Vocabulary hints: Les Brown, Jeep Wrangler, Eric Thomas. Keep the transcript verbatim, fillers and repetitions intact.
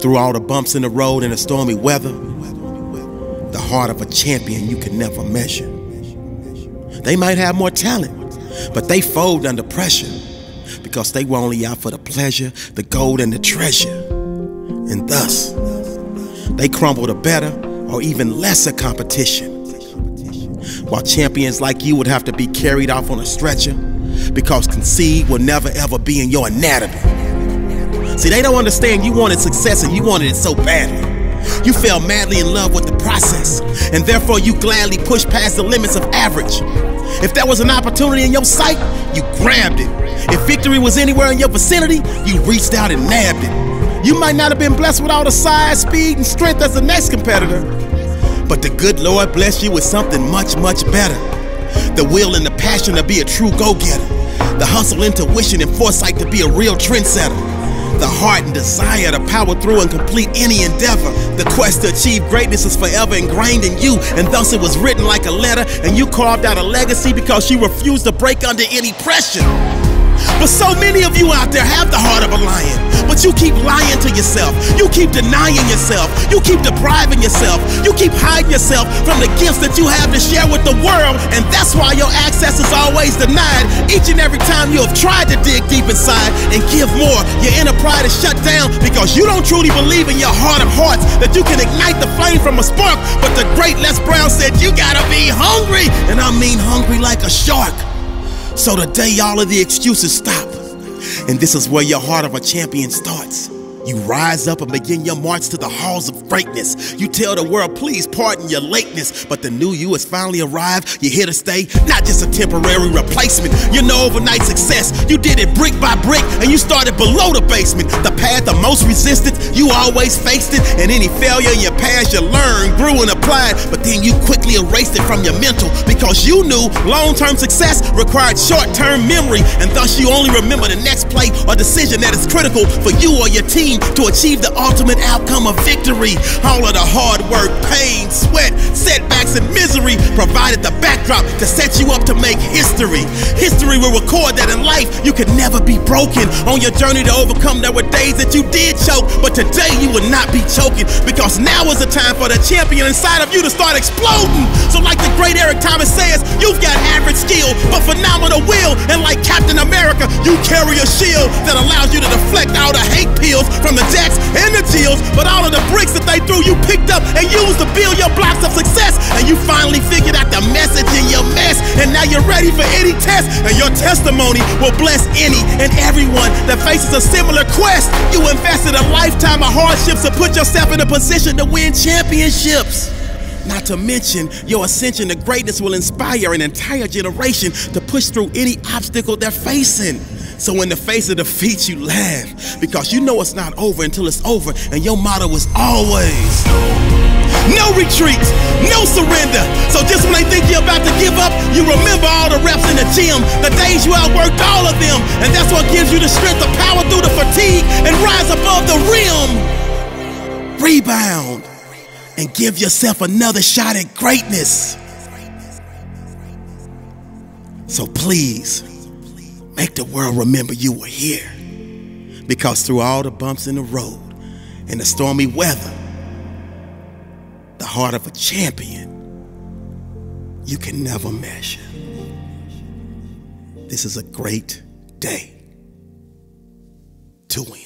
Through all the bumps in the road and the stormy weather, the heart of a champion you can never measure. They might have more talent, but they fold under pressure, because they were only out for the pleasure, the gold and the treasure. And thus, they crumble to better or even lesser competition, while champions like you would have to be carried off on a stretcher, because concede will never ever be in your anatomy. See, they don't understand you wanted success and you wanted it so badly. You fell madly in love with the process, and therefore you gladly pushed past the limits of average. If there was an opportunity in your sight, you grabbed it. If victory was anywhere in your vicinity, you reached out and nabbed it. You might not have been blessed with all the size, speed, and strength as the next competitor, but the good Lord blessed you with something much, much better. The will and the passion to be a true go-getter, the hustle, intuition, and foresight to be a real trendsetter, the heart and desire to power through and complete any endeavor. The quest to achieve greatness is forever ingrained in you, and thus it was written like a letter, and you carved out a legacy because you refused to break under any pressure. But so many of you out there have the heart of a lion, but you keep lying to yourself, you keep denying yourself, you keep depriving yourself, you keep hiding yourself from the gifts that you have to share with the world, and that's why your access is always denied. Each and every time you have tried to dig deep inside and give more, your inner pride is shut down because you don't truly believe in your heart of hearts that you can ignite the flame from a spark. But the great Les Brown said you gotta be hungry, and I mean hungry like a shark. So today all of the excuses stop, and this is where your heart of a champion starts. You rise up and begin your march to the halls of greatness. You tell the world, please pardon your lateness, but the new you has finally arrived. You're here to stay, not just a temporary replacement. You're no overnight success. You did it brick by brick, and you started below the basement. The path of most resistance, you always faced it, and any failure in your past you learned, grew, and applied, but then you quickly erased it from your mental, because you knew long-term success required short-term memory, and thus you only remember the next play or decision that is critical for you or your team to achieve the ultimate outcome of victory. All of the hard work, pain, sweat, setbacks, and misery provided the backdrop to set you up to make history. History will record that in life you could never be broken. On your journey to overcome, there were days that you did choke, but today you will not be choking, because now is the time for the champion inside of you to start exploding. So like the great Eric Thomas says, you've got average skill but phenomenal will, and like Captain America, you carry a shield that allows you to deflect all the hate pills from the jacks and the jills, but all of the bricks that they threw you picked up and used to build your blocks of success, and you finally figured out the message in your mess, and now you're ready for any test, and your testimony will bless any and everyone that faces a similar quest. You invested a lifetime of hardships to put yourself in a position to win championships. Not to mention, your ascension to greatness will inspire an entire generation to push through any obstacle they're facing. So in the face of defeat, you laugh, because you know it's not over until it's over, and your motto is always no retreat, no surrender. So just when they think you're about to give up, you remember all the reps in the gym, the days you outworked all of them, and that's what gives you the strength to power through the fatigue and rise above the rim. Rebound and give yourself another shot at greatness. So please, make the world remember you were here, because through all the bumps in the road and the stormy weather, the heart of a champion you can never measure. This is a great day to win.